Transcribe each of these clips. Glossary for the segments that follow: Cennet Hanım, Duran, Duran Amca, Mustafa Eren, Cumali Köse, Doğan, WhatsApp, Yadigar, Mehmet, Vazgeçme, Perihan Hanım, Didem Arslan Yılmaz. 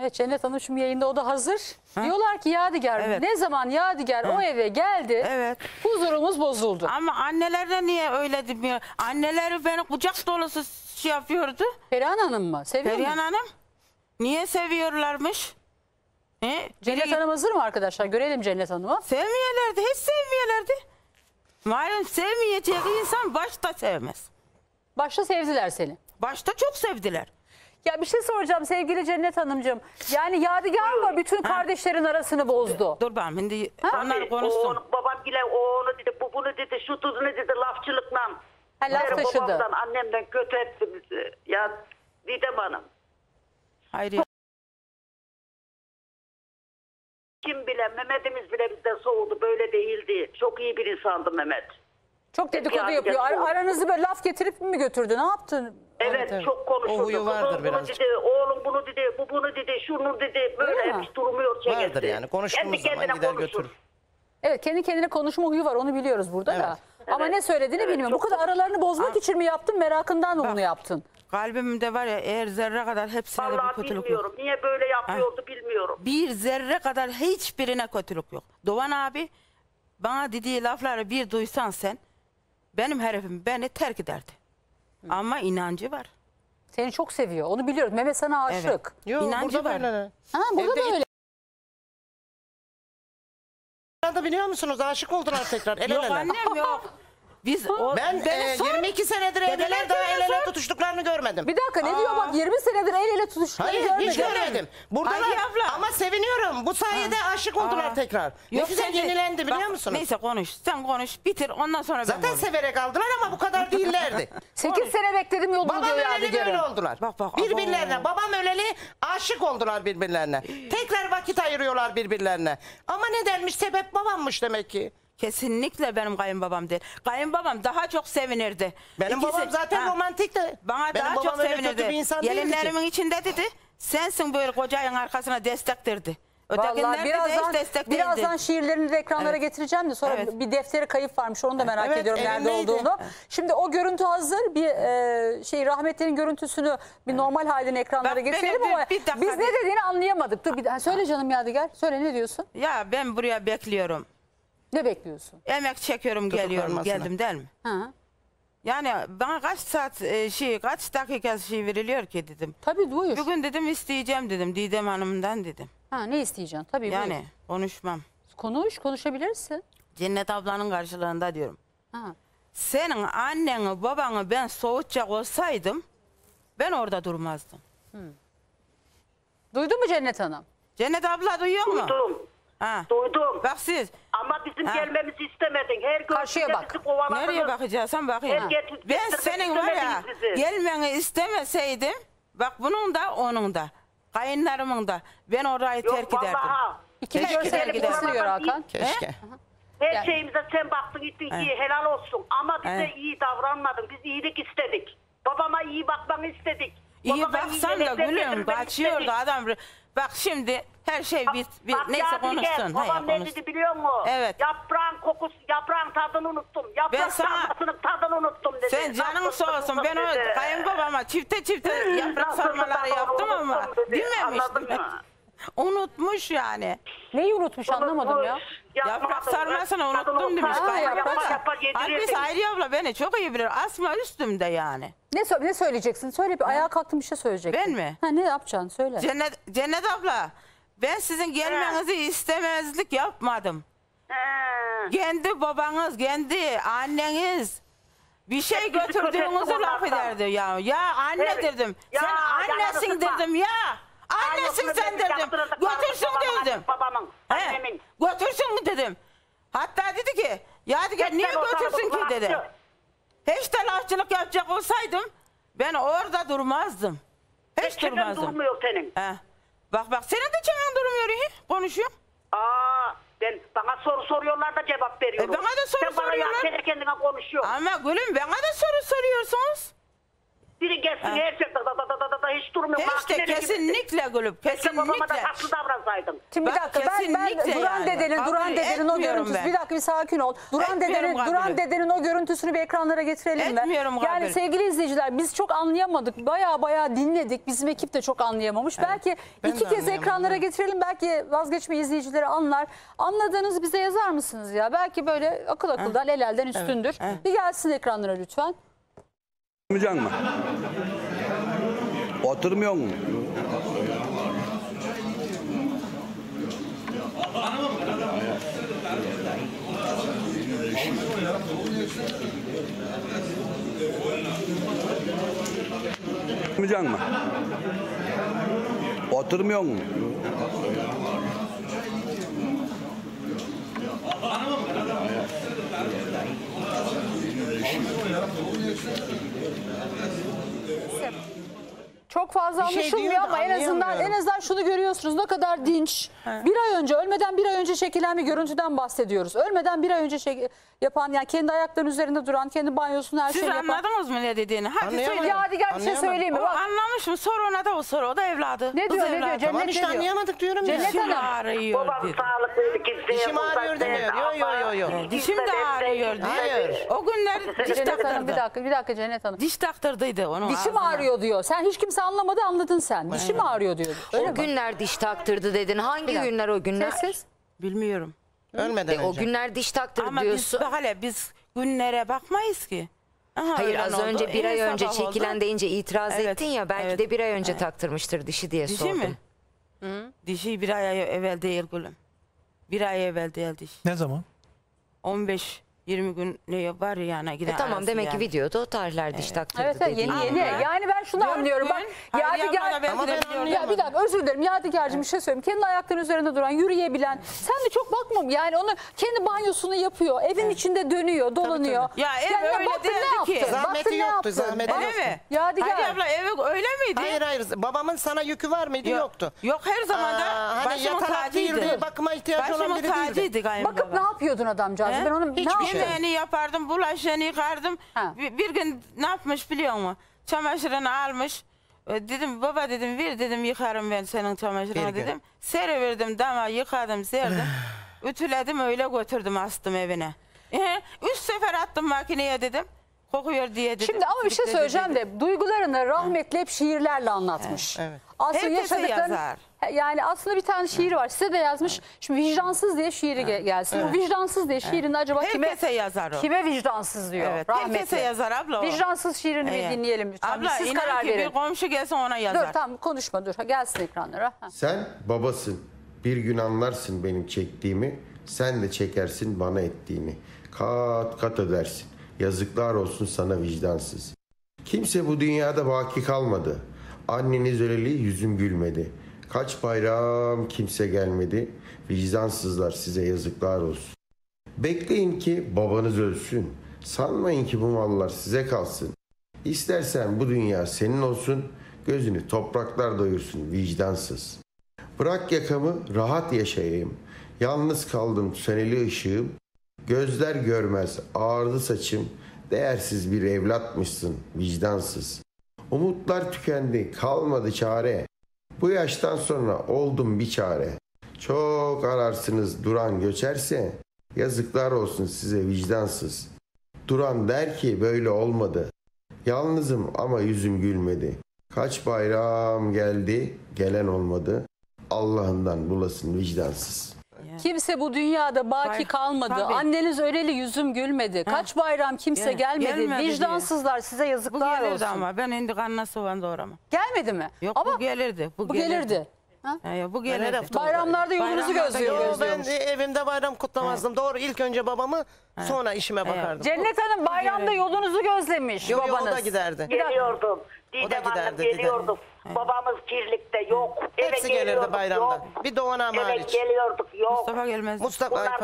Evet, Cennet Hanım şimdi yayında, o da hazır. Ha? Diyorlar ki Yadigar, evet, ne zaman Yadigar o eve geldi, evet, huzurumuz bozuldu. Ama anneler de niye öyle demiyor? Anneleri beni kucak dolusu şey yapıyordu. Perihan Hanım mı? Seviyor Perihan mi? Hanım. Niye seviyorlarmış? Cennet Hanım hazır mı arkadaşlar? Görelim Cennet Hanım'ı. Sevmiyorlardı, hiç sevmiyorlardı. Malum sevmeyecek insan başta sevmez. Başta sevdiler seni. Başta çok sevdiler. Ya bir şey soracağım sevgili Cennet Hanımcığım. Yani Yadigar mı bütün kardeşlerin arasını bozdu? Dur ben şimdi onlar konuşsun. Babam gile o onu dedi, bu bunu dedi, şu tuzunu dedi, lafçılıkla. Ha, laf taşıdı. Babamdan, annemden kötü etti bizi. Ya Didem Hanım. Hayır. Kim bile, Mehmet'imiz bile bizden soğudu, böyle değildi. Çok iyi bir insandı Mehmet. Çok dedikodu yapıyor. Aranızı böyle laf getirip mi götürdü? Ne yaptın? Evet, evet, çok konuşuldu. O huyu vardır biraz. Oğlum bunu dedi, bu bunu dedi, şunu dedi. Böyle hiç durmuyor. Vardır yani. Konuştuğumuz zaman gider götürür. Evet, kendi kendine konuşma huyu var. Onu biliyoruz burada da. Evet. Ama ne söylediğini bilmiyorum. Bu kadar aralarını bozmak için mi yaptın? Merakından mı bunu yaptın? Kalbimde var ya, eğer zerre kadar hepsine bir kötülük yok. Bilmiyorum. Niye böyle yapıyordu bilmiyorum. Bir zerre kadar hiçbirine kötülük yok. Doğan abi bana dediği lafları bir duysan sen, benim herifim beni terk ederdi. Hı. Ama inancı var. Seni çok seviyor. Onu biliyoruz. Mehmet sana aşık. Evet. Yo, inancı var. Böyle. Ha, burada da öyle. Biliyor musunuz? Aşık oldular tekrar. El yok ele. Annem yok. Biz, ben 22 senedir evliler, daha el ele tutuştuklarını görmedim. Bir dakika, ne diyor bak, 20 senedir el ele tutuştuklarını görmedim. Hiç görmedim. Buradalar ama seviniyorum. Bu sayede aşık oldular tekrar. Ne güzel yenilendi biliyor musunuz? Neyse konuş, sen konuş, bitir ondan sonra ben zaten konuş. Severek aldılar ama bu kadar değillerdi. 8 sene bekledim yol buldu Yadigar'ı. Öyle oldular. Bak, birbirlerine, babam öleli aşık oldular birbirlerine. Tekrar vakit ayırıyorlar birbirlerine. Ama nedenmiş, sebep babammış demek ki. Kesinlikle benim kayınbabam değil. Kayınbabam daha çok sevinirdi. Benim babam zaten romantikti. Bana benim daha çok sevinirdi. Gelinlerimin içinde dedi, sensin böyle kocayın arkasına destektirdi. Ötekiler birazdan, de destek birazdan şiirlerini de ekranlara getireceğim de sonra bir defteri kayıp varmış, onu da merak ediyorum nerede olduğunu. Evet. Şimdi o görüntü hazır, bir rahmetlerin görüntüsünü bir normal halini ekranlara getirelim ama biz ne dediğini anlayamadık. Dur, bir söyle canım Yadigar, söyle ne diyorsun? Ya ben buraya bekliyorum. Ne bekliyorsun? Emek çekiyorum, geliyorum, geldim değil mi? Ha. Yani bana kaç saat kaç dakika veriliyor ki dedim. Tabii buyur. Bugün dedim isteyeceğim dedim Didem Hanım'dan dedim. Ha, ne isteyeceksin? Tabii yani buyur. Konuşmam. Konuş, konuşabilirsin. Cennet ablanın karşılığında diyorum. Ha. Senin anneni babanı ben soğutacak olsaydım ben orada durmazdım. Hmm. Duydun mu Cennet Hanım? Cennet abla duyuyor mu? Duydum. Ha. Duydum. Bak siz. Ama bizim gelmemizi istemedin. Her karşıya bak. Nereye bakacağız? Sen bakayım. Ben senin var ya sizi. Gelmeni istemeseydim, bak bunun da onun da kayınlarımın da ben orayı terk ederdim. İkili görsel gidersin diyor Hakan. Keşke. Her şeyimize sen baktın gittin iyi, helal olsun. Ama bize iyi davranmadın. Biz iyilik istedik. Babama iyi bakmanı istedik. İyi baksan da gülüm kaçıyordu adam. Bak şimdi her şey neyse konuşsun. Babam ne dedi biliyor musun? Evet. Yaprağın kokusu, yaprağın tadını unuttum. Yaprağın tadını unuttum dedi. Sen canın soğusun. Ben o kayınbabama çifte yaprak sarmaları yaptım ama bilmemiştim. Unutmuş yani. Neyi unutmuş anlamadım ya. Yaprak sarmasını unuttum demiş. Halbuki Hayriye abla beni çok iyi bilir. Asma üstümde yani. Ne söyleyeceksin? Söyle bir ayağa kalktım bir şey söyleyeceksin. Ben mi? Ha, ne yapacaksın? Söyle. Cennet abla ben sizin gelmenizi istemezlik yapmadım. Kendi babanız, kendi anneniz bir şey götürdüğünüzü laf ederdi ya. Ya anne dedim. Ya, sen annesin dedim ya. Annesin sen dedim. Götürsün dedim. Babamın, annemin. Götürsün mü dedim. Hatta dedi ki Yadigar niye götürsün ki dedi. Hiç de lafçılık yapacak olsaydım ben orada durmazdım. Hiç durmazdım. Durmuyor senin. Bak senin de çenen durmuyor. Konuşuyor. Bana soru soruyorlar da cevap veriyorum. Bana da soru soruyorlar. Sen bana kendine konuşuyorsun. Ama gülüm bana da soru soruyorsunuz. Biri gelsin herkes da hiç durmuyor. İşte kesinlikle gülüp kesinlikle. Babama da tatlı davransaydım. Şimdi bir dakika ben Duran dedenin o görüntüsü. Bir dakika bir sakin ol. Duran dedenin o görüntüsünü bir ekranlara getirelim mi? Yani sevgili izleyiciler biz çok anlayamadık. Baya dinledik. Bizim ekip de çok anlayamamış. Evet. Belki iki kez ekranlara getirelim. Belki vazgeçme izleyicileri anlar. Anladığınız bize yazar mısınız ya? Belki böyle akıl akıldan el elden üstündür. Evet. Bir gelsin ekranlara lütfen. Oturmayacak mı? Oturmuyor mu? Oturmayacak mı? Oturmuyor mu? Çok fazla anlaşılmıyor ama en azından şunu görüyorsunuz ne kadar dinç. He. Bir ay önce ölmeden bir ay önce çekilen bir görüntüden bahsediyoruz. Ölmeden bir ay önce yapan yani kendi ayaklarının üzerinde duran kendi banyosunu her şeyi yapan. Siz anladınız mı ne dediğini? Hadi söyle. Yadigar bir şey söyleyeyim mi? Anlamış mı? Sor ona da o soru o da evladı. Ne diyor? Cennet işte anlayamadık diyorum. Cennet Hanım. Babam sağlıklıydı kimseye. Dişim ağrıyor demiyor. Yok. Dişim de ağrıyor diyor. O günler diş taktırdı. Bir dakika Cennet Hanım. Diş taktırdıydı onun. Dişim ağrıyor diyor. Sen hiç kimse anlamadı anladın sen. Dişim ağrıyor diyordu. O günler diş taktırdı dedin. Hangi günler o günler? Sessiz. Bilmiyorum. Ölmeden önce. O günler diş taktırdı diyorsun. Ama biz günlere bakmayız ki. Aha, hayır az önce oldu. Bir ay önce çekilen deyince itiraz ettin ya. Belki de bir ay önce taktırmıştır dişi diye sordum. Dişi mi? Hı? Dişi bir ay evvel değil gülüm. Bir ay evvel değil diş. Ne zaman? 15-20 gün ne var yani giden tamam demek ki videoda o tarihler diş taktırdı dediğin. Yeni. Yani ben şunu anlıyorum bak. Ya bir dakika özür dilerim Yadigar'cığım bir şey söyleyeyim. Kendi ayaklarının üzerinde duran yürüyebilen. Sen de çok bakmam yani onu kendi banyosunu yapıyor. Evin içinde dönüyor dolanıyor. Tabii. Ya ev öyle değildi ki. Zahmeti yoktu zahmeti. Yadigar. Hayır abla ev öyle miydi? Hayır babamın sana yükü var mıydı yoktu. Yok her zaman da başımın tacıydı. Bakıma ihtiyacı olan biri değildi. Bakıp ne yapıyordun adamcağız? Ben onu yemeğini yapardım, bulaşığını yıkardım. Bir gün ne yapmış biliyor musun? Çamaşırını almış. Dedim baba dedim ver dedim yıkarım ben senin çamaşırını dedim. Seriverdim dama yıkadım serdim. Ütüledim öyle götürdüm astım evine. 3 sefer attım makineye dedim. Kokuyor diye dedim. Şimdi ama bir şey söyleyeceğim de duygularını rahmetli hep şiirlerle anlatmış. Evet. Aslında yaşadıklarını... Yani aslında bir tane şiiri var. Size de yazmış. Şimdi vicdansız diye şiiri gelsin. Evet. Bu vicdansız diye şiirini acaba kime yazar o? Kime vicdansız diyor? Evet. Herkese yazar abla o. Vicdansız şiirini bir dinleyelim lütfen. Abla siz karar verin. Bir komşu gelsin ona yazar. Dur tamam konuşma dur. Gelsin ekranlara. Sen babasın. Bir gün anlarsın benim çektiğimi. Sen de çekersin bana ettiğini. Kat kat ödersin. Yazıklar olsun sana vicdansız. Kimse bu dünyada baki kalmadı. Anneniz öleli yüzüm gülmedi. Kaç bayram kimse gelmedi. Vicdansızlar size yazıklar olsun. Bekleyin ki babanız ölsün. Sanmayın ki bu mallar size kalsın. İstersen bu dünya senin olsun. Gözünü topraklar doyursun vicdansız. Bırak yakamı rahat yaşayayım. Yalnız kaldım söneli ışığım. Gözler görmez ağardı saçım. Değersiz bir evlatmışsın vicdansız. Umutlar tükendi kalmadı çare. Bu yaştan sonra oldum bir çare. Çok ararsınız Duran göçerse, yazıklar olsun size vicdansız. Duran der ki böyle olmadı. Yalnızım ama yüzüm gülmedi. Kaç bayram geldi, gelen olmadı. Allah'ından bulasın vicdansız. Kimse bu dünyada baki kalmadı. Tabii. Anneniz öleli yüzüm gülmedi. Kaç bayram kimse gelmedi. Vicdansızlar diye. Size yazıklar olsun. Ama ben indi kanına soğan doğramam. Gelmedi mi? Yok ama bu gelirdi. Bu gelirdi. Ha? Ya, bu gelirdi. Bayramlarda yolunuzu gözlüyoruz. Ben evimde bayram kutlamazdım. Doğru ilk önce babamı sonra işime bakardım. Cennet Hanım bayramda yolunuzu gözlemiş babanız. Yok o da giderdi. Geliyordum. Didem Hanım geliyorduk. Babamız kirlikte yok. Hepsi gelirdi bayramda. Yok. Bir Doğan'a hariç. Geliyorduk yok. Mustafa gelmez. Mustafa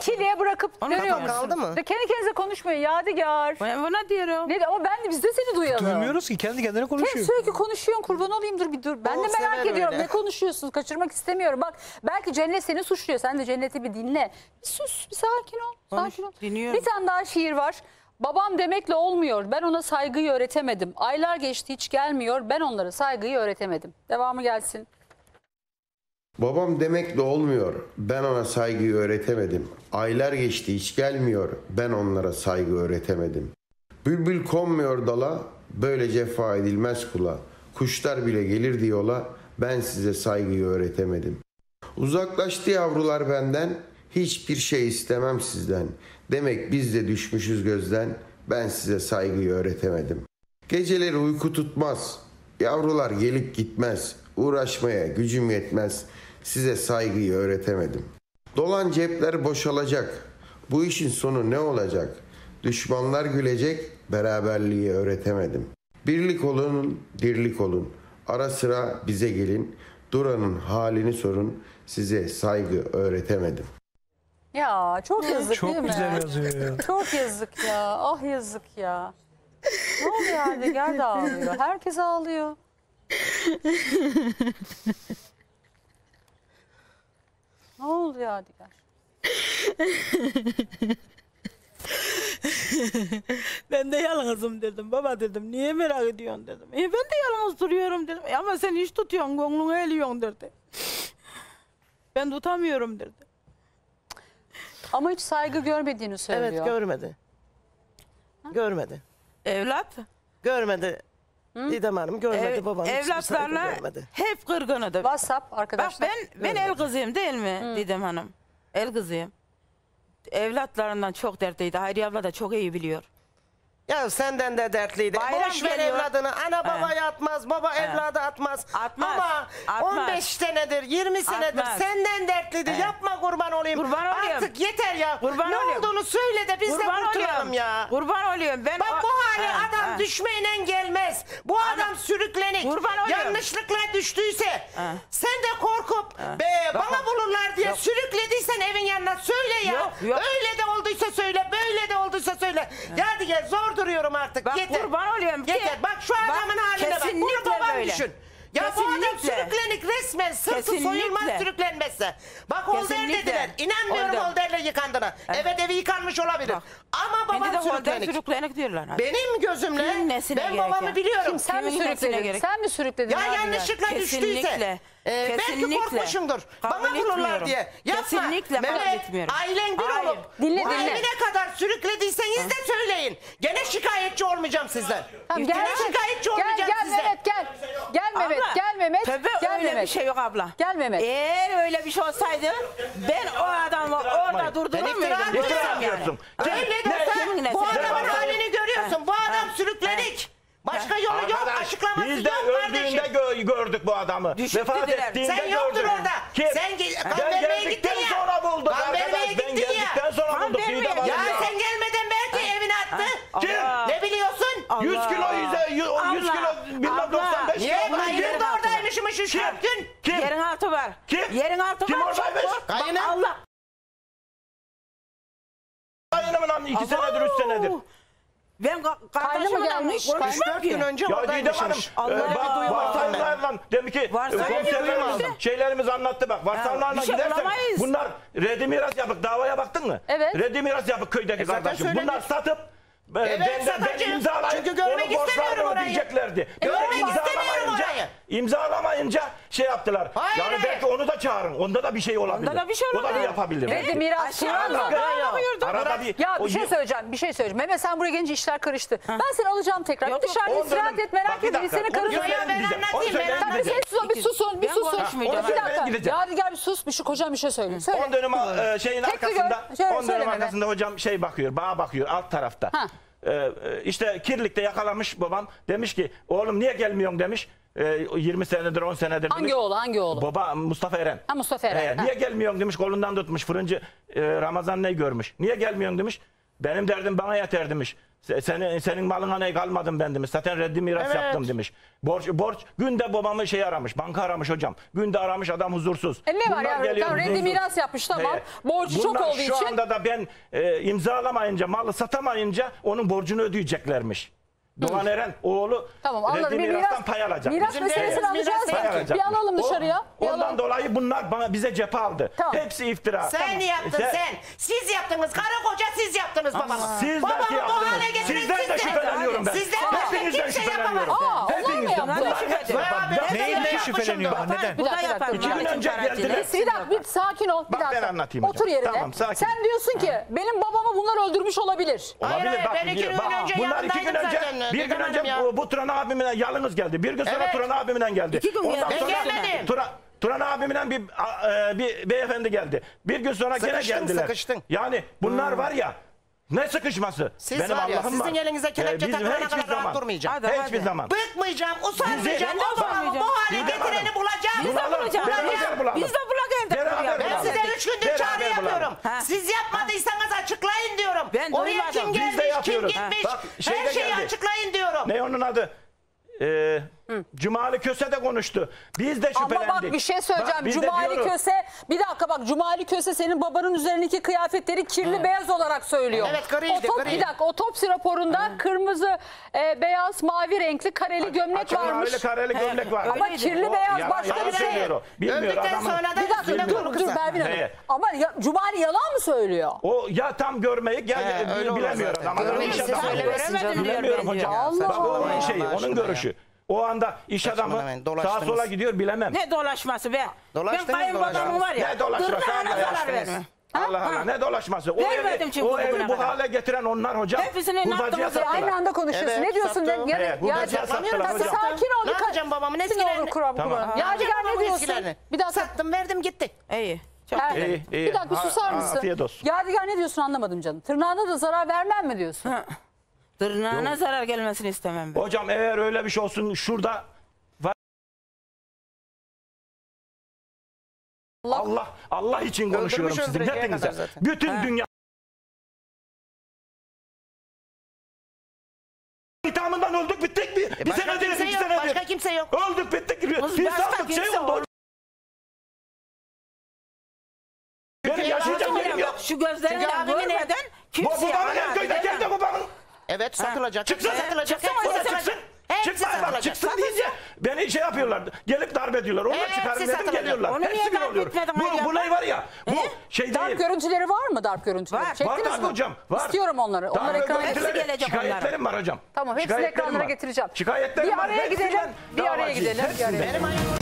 Kili'ye bırakıp dönüyormuş. Kendi kendinize konuşmuyor Yadigar. Bana diyorum. Ne, ama biz de seni duyalım. Duymuyoruz ki kendi kendine konuşuyor. Sen sürekli konuşuyorsun kurban olayım dur. Ben de merak ediyorum ne konuşuyorsunuz kaçırmak istemiyorum. Bak belki Cennet seni suçluyor sen de Cennet'i bir dinle. Bir sus bir sakin ol. Sakin ol. Bir tane daha şiir var. Babam demekle olmuyor. Ben ona saygıyı öğretemedim. Aylar geçti hiç gelmiyor. Ben onlara saygıyı öğretemedim. Devamı gelsin. Babam demekle olmuyor. Ben ona saygıyı öğretemedim. Aylar geçti hiç gelmiyor. Ben onlara saygı öğretemedim. Bülbül konmuyor dala. Böyle cefa edilmez kula. Kuşlar bile gelir diyola. Ben size saygıyı öğretemedim. Uzaklaştı yavrular benden. Hiçbir şey istemem sizden. Demek biz de düşmüşüz gözden. Ben size saygıyı öğretemedim. Geceleri uyku tutmaz. Yavrular gelip gitmez. Uğraşmaya gücüm yetmez. Size saygıyı öğretemedim. Dolan cepler boşalacak. Bu işin sonu ne olacak? Düşmanlar gülecek. Beraberliği öğretemedim. Birlik olun, dirlik olun. Ara sıra bize gelin. Duran'ın halini sorun. Size saygı öğretemedim. Ya çok yazık çok değil mi? Çok güzel yazıyor ya. Çok yazık ya. Ah yazık ya. Ne oluyor Yadigar da ağlıyor. Herkes ağlıyor. Ne oldu Yadigar? Ben de yalnızım dedim. Baba dedim niye merak ediyorsun dedim. Ben de yalnız duruyorum dedim. Ama sen hiç tutuyorsun, gönlünü eliyorsun dedi. Ben tutamıyorum dedi. Ama hiç saygı görmediğini söylüyor. Evet görmedi. Ha? Görmedi. Evlat? Görmedi. Hı? Didem Hanım görmedi babanın evlatlarla görmedi. Hep kırgınıdır. WhatsApp arkadaşlar. Bak ben el kızıyım değil mi hı. Didem Hanım? El kızıyım. Evlatlarından çok dertliydi. Hayriye abla da çok iyi biliyor. Ya senden de dertliydi. Bayram boş ver evladını. Ana baba atmaz, baba evladı atmaz. Atmaz. Ama atmaz. 15 senedir, 20 senedir atmaz. Senden dertliydi. Yapma kurban olayım. Kurban artık yeter ya. Kurban ne olayım. Olduğunu söyle de biz kurban de kurtulalım olayım. Ya. Kurban olayım. Ben bak bu hali adam düşmeyle gelmez. Bu adam sürüklenik. Yanlışlıkla düştüyse sen de korkup bana bulurlar diye sürüklediysen evin yanına söyle ya. Yok, yok. Öyle de olduysa söyle, böyle de olduysa söyle. Hadi gel zor duruyorum artık. Bak, yeter. Kurban oluyorum. Yeter. Bak şu adamın haline bak. Bunu babam böyle. Düşün. Ya kesinlikle. Bu adam sürüklenik resmen. Sırtı soyulmaz sürüklenmezse. Bak holder dediler. İnanmıyorum holderle yıkandığına. Evet evi yıkanmış olabilir. Bak. Ama babam sürüklenik diyorlar. Hadi. Benim gözümle ben babamı biliyorum. Sen mi sürükledin? Sen mi sürükledin? Ya yanlışlıkla kesinlikle. Düştüyse. Belki korkmuşumdur. Bana vururlar diye. Yapma. Kesinlikle Mehmet, ailen bir hayır. Olup ne kadar sürüklediyseniz de söyleyin. Gene şikayetçi olmayacağım sizden. Tamam, gene şikayetçi olmayacağım sizden. Gel Mehmet gel. Gel Mehmet gel Mehmet. Tabii gel öyle Mehmet. Bir şey yok abla. Gel Mehmet. Eğer öyle bir şey olsaydı ben o adamı orada durdurur muydum? Durduramıyorsun. Bu adamın halini görüyorsun. Bu adam sürükledik. Başka yolu yok, açıklaması yok kardeşim. Biz de öldüğünde gördük bu adamı. Vefat ettiğinde sen yoktun orada. Kim? Sen kan vermeye gittin ya. Sonra bulduk kan vermeye gittin ya. Geldikten sonra bulduk. Ya sen gelmeden belki evine attı. Kim? Ne biliyorsun? Allah. 100 kilo, 100 kilo, 195 kilo. Niye? Kayının da oradaymışmış 3-4 gün. Kim? Yerin altı var. Kim? Yerin altı var. Kim oradaymış? Kayının. Allah. Kayının lan 2 senedir, 3 senedir. Ben kardeşimle gelmiş. 3-4 gün önce oradaymışmış. Varsanlarla demek ki şeylerimiz anlattı bak. Varsanlarla şey gidersen olamayız. Bunlar reddi miras yapıp davaya baktın mı? Evet. Reddi miras yapıp köydeki kardeşim. Bunlar satıp ben imzalayıp onu borçlarını ödeyeceklerdi. Görmek istemiyorum orayı. İmzalamayınca şey yaptılar. Hayır, yani hayır. Belki onu da çağırın. Onda da bir şey olabilir. Onda da bir şey olabilir. O da yapabilir. Reddi miras. Ya bir şey söyleyeceğim. Bir şey söyleyeceğim. Mehmet sen buraya gelince işler karıştı. Ha. Ben seni alacağım tekrar. Yok, dışarıda istirahat et merak etme. Seni karıştırmayın. Ben anlatayım. Sen bir susun. Bir susun. Yadigar bir sus. Bir şu hocam bir şey söyleyeyim. 10 dönüm şeyin arkasında. 10 dönüm arkasında hocam şey bakıyor. Bağa bakıyor alt tarafta. İşte kirlikte yakalamış babam. Demiş ki oğlum niye gelmiyorsun demiş. 20 senedir 10 senedir hangi demiş. Oğlu hangi oğlu? Baba Mustafa Eren. Ha Mustafa Eren. Niye gelmiyorsun demiş kolundan tutmuş fırıncı Ramazan ne görmüş. Niye gelmiyorsun demiş. Benim derdim bana yeter demiş. Senin malına ne kalmadım ben demiş. Zaten reddi miras yaptım demiş. Borç günde babamı şey aramış. Banka aramış hocam. Günde aramış adam huzursuz. Ne var ya geliyor, reddi miras yapmış tamam. Borcu bunlar çok olduğu için. Şu anda da ben imzalamayınca malı satamayınca onun borcunu ödeyeceklermiş. Doğan Eren oğlu tamam, mirastan pay alacak. Miras meselesini alacağız. Bir alalım dışarıya. Ondan dolayı bunlar bize cephe aldı. Tamam. Hepsi iftira. Sen yaptın sen. Siz yaptınız. Karı koca siz yaptınız babamı. Siz belki yaptınız. Sizden de şüpheleniyorum ben. Hepinizden şüpheleniyorum. Hepinizden. Neyden şüpheleniyorum? Neden? İki gün önce geldiler. Sedat bir sakin ol. Bir dakika. Ben anlatayım. Otur yerine. Sen diyorsun ki benim babamı bunlar öldürmüş olabilir. Olabilir. Ben 2 gün önce bir gün önce bu Turan abimden yalnız geldi. Bir gün sonra Turan abimden geldi. 2 gün ondan sonra Turan abimden bir beyefendi geldi. Bir gün sonra gene geldiler. Sıkıştın. Yani bunlar var ya. Ne sıkışması? Siz benim Allah'ım sizin elinize kelepçe takılana kadar rahat durmayacağım. Hiçbir zaman. Bıkmayacağım, usanmayacağım. O babamı bu hale getireni bulacağım. Biz de bulacağız. Biz de bulacağız. Ben size 3 gündür çağrı yapıyorum. Siz yapmadıysanız açıklayın diyorum. Oraya kim gelmiş, kim gitmiş, her şeyi açıklayın diyorum. Ne onun adı? Cumali Köse de konuştu. Biz de şüphelendik. Ama bak bir şey söyleyeceğim. Bak, Cumali Köse bir dakika bak Cumali Köse senin babanın üzerindeki kıyafetleri kirli beyaz olarak söylüyor. Evet karıydı. Bir dakika otopsi raporunda kırmızı beyaz mavi renkli kareli gömlek varmış. Kareli gömlek var. Ama kirli beyaz başka bir şey. Öldükten sonra da bir dakika dur Bervin Hanım. Ama Cumali yalan mı söylüyor? O ya tam görmeyi bilemiyorum. Ama bilemiyorum hocam. Bak onun şeyi onun görüşü. O anda iş adamı sağa sola gidiyor bilemem. Ne dolaşması be? Ben kayınbabamı var ya. Ne dolaşması? Allah Allah ne dolaşması? O evi bu hale getiren onlar hocam. Hepsini ne yaptınız? Aynı anda konuşuyorsun. Evet, ne diyorsun? Hurdacıya sattılar hocam. Sakin ol. Ne yapacağım babamın eskilerini? Yadigar ne diyorsun? Bir daha sattım verdim gitti. İyi. Bir dakika susar mısın? Yadigar ne diyorsun anlamadım canım. Tırnağına da zarar vermem mi diyorsun? Tırnağına zarar gelmesini istemem ben. Hocam eğer öyle bir şey olsun şurada Allah için konuşuyorum sizin hepinize. Bütün dünya ithamından öldük bittik mi? Bir sene başka kimse yok. Öldük bittik mi? İnsanlık şey oldu. Benim yaşayacağım yerim yok. Şu gözlerini görmeden kimse babamın. Evet satılacak. Çıksın deyince beni şey yapıyorlar. Gelip darbe ediyorlar. Onlar çıkarım dedim geliyorlar. Onu hepsi bir oluyor. Bu ne var ya? Bu şey değil. Darp görüntüleri var mı darp görüntüleri? Var darp hocam. Var. İstiyorum onları. Onlar ekrana gelecek. Şikayetlerim var hocam. Tamam hepsini ekranlara getireceğim. Şikayetlerim var. Bir araya gidelim. Benim ayağım.